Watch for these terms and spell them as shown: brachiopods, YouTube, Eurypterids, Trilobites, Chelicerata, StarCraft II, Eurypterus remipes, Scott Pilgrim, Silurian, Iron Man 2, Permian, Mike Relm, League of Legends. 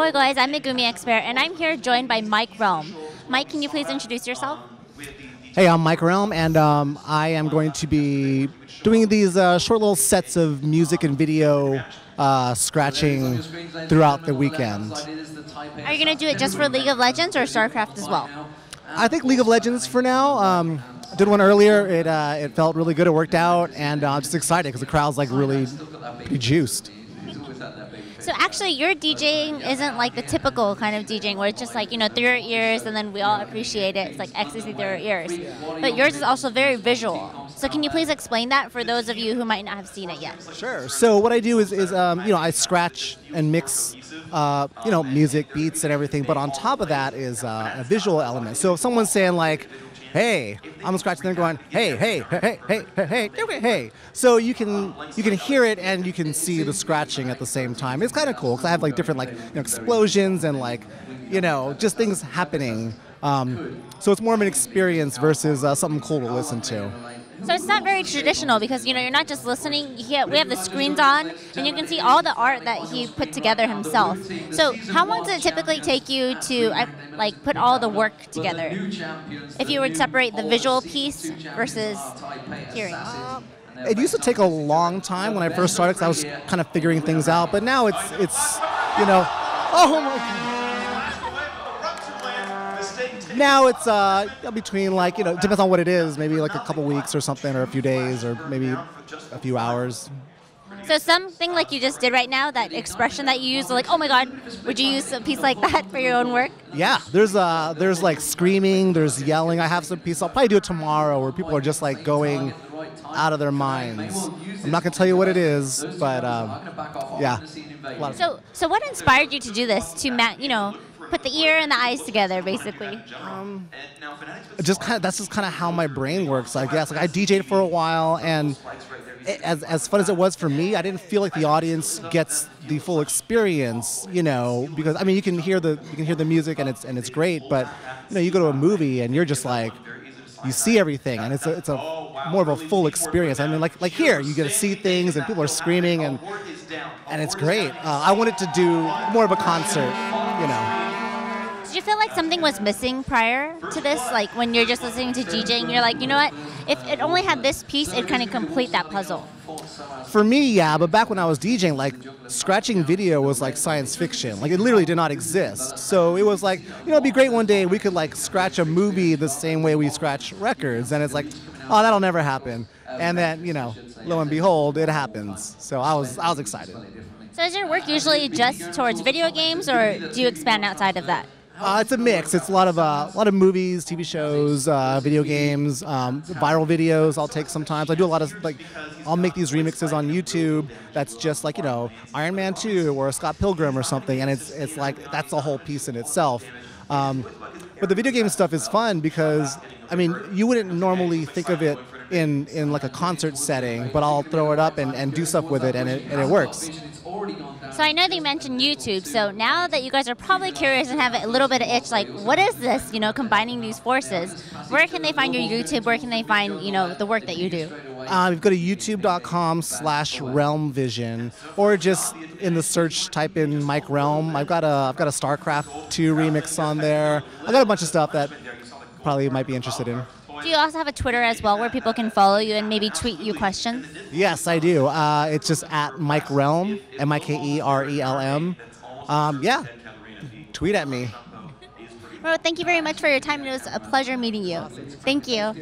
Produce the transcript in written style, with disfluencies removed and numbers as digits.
Hi guys, I'm the Gumi Expert, and I'm here joined by Mike Relm. Mike, can you please introduce yourself? Hey, I'm Mike Relm, and I am going to be doing these short little sets of music and video scratching throughout the weekend. Are you going to do it just for League of Legends or StarCraft as well? I think League of Legends for now. Did one earlier. It felt really good. It worked out, and I'm just excited because the crowd's like really pretty juiced. So actually, your DJing isn't like the typical kind of DJing where it's just like, you know, through your ears and then we all appreciate it. It's like ecstasy through our ears. But yours is also very visual. So can you please explain that for those of you who might not have seen it yet? Sure. So what I do is you know, I scratch and mix, you know, music, beats and everything. But on top of that is a visual element. So if someone's saying like, hey, I'm scratching them going, hey, hey, hey, hey, hey, hey, hey, hey. So you can hear it and you can see the scratching at the same time. It's kind of cool because I have like different like, you know, explosions and like, you know, just things happening. So it's more of an experience versus something cool to listen to. So it's not very traditional because, you know, you're not just listening. We have the screens on, and you can see all the art that he put together himself. So how long does it typically take you to, like, put all the work together? If you would separate the visual piece versus hearing. It used to take a long time when I first started because I was kind of figuring things out. But now it's you know, oh my God. Now it's between, like, you know, it depends on what it is, maybe like a couple weeks or something, or a few days, or maybe a few hours. So something like you just did right now, that expression that you used, like, oh my God, would you use a piece like that for your own work? Yeah, there's like screaming, there's yelling. I have some piece, I'll probably do it tomorrow, where people are just like going out of their minds. I'm not going to tell you what it is, but yeah. So what inspired you to do this, to, you know, put the ear and the eyes together, basically? That's just kind of how my brain works, I guess. Like, I DJed for a while, and as fun as it was for me, I didn't feel like the audience gets the full experience, you know, because I mean, you can hear the music and it's great, but you know, you go to a movie and you're just like, you see everything, and it's a more of a full experience. I mean, like here, you get to see things, and people are screaming, and it's great. I wanted to do more of a concert, you know. Did you feel like something was missing prior to this? Like when you're just listening to DJing, you're like, you know what? If it only had this piece, it'd kind of complete that puzzle. For me, yeah, but back when I was DJing, like scratching video was like science fiction. Like it literally did not exist. So it was like, you know, it'd be great one day we could like scratch a movie the same way we scratch records. And it's like, oh, that'll never happen. And then, you know, lo and behold, it happens. So I was excited. So is your work usually just towards video games, or do you expand outside of that? It's a mix. It's a lot of movies, TV shows, video games, viral videos. I'll take sometimes. I do a lot of like, I'll make these remixes on YouTube. That's just like, you know, Iron Man 2 or Scott Pilgrim or something, and it's like that's a whole piece in itself. But the video game stuff is fun because I mean you wouldn't normally think of it in like a concert setting, but I'll throw it up and do stuff with it, and it works. So I know they mentioned YouTube, so now that you guys are probably curious and have a little bit of itch, like, what is this, you know, combining these forces? Where can they find your YouTube? Where can they find, you know, the work that you do? You go to youtube.com/relmvision, or just in the search type in Mike Relm. I've got a StarCraft II remix on there. I've got a bunch of stuff that probably might be interested in. Do you also have a Twitter as well where people can follow you and maybe tweet you questions? Yes, I do. It's just at Mike Relm, MIKERELM. Yeah, tweet at me. Well, thank you very much for your time. It was a pleasure meeting you. Thank you.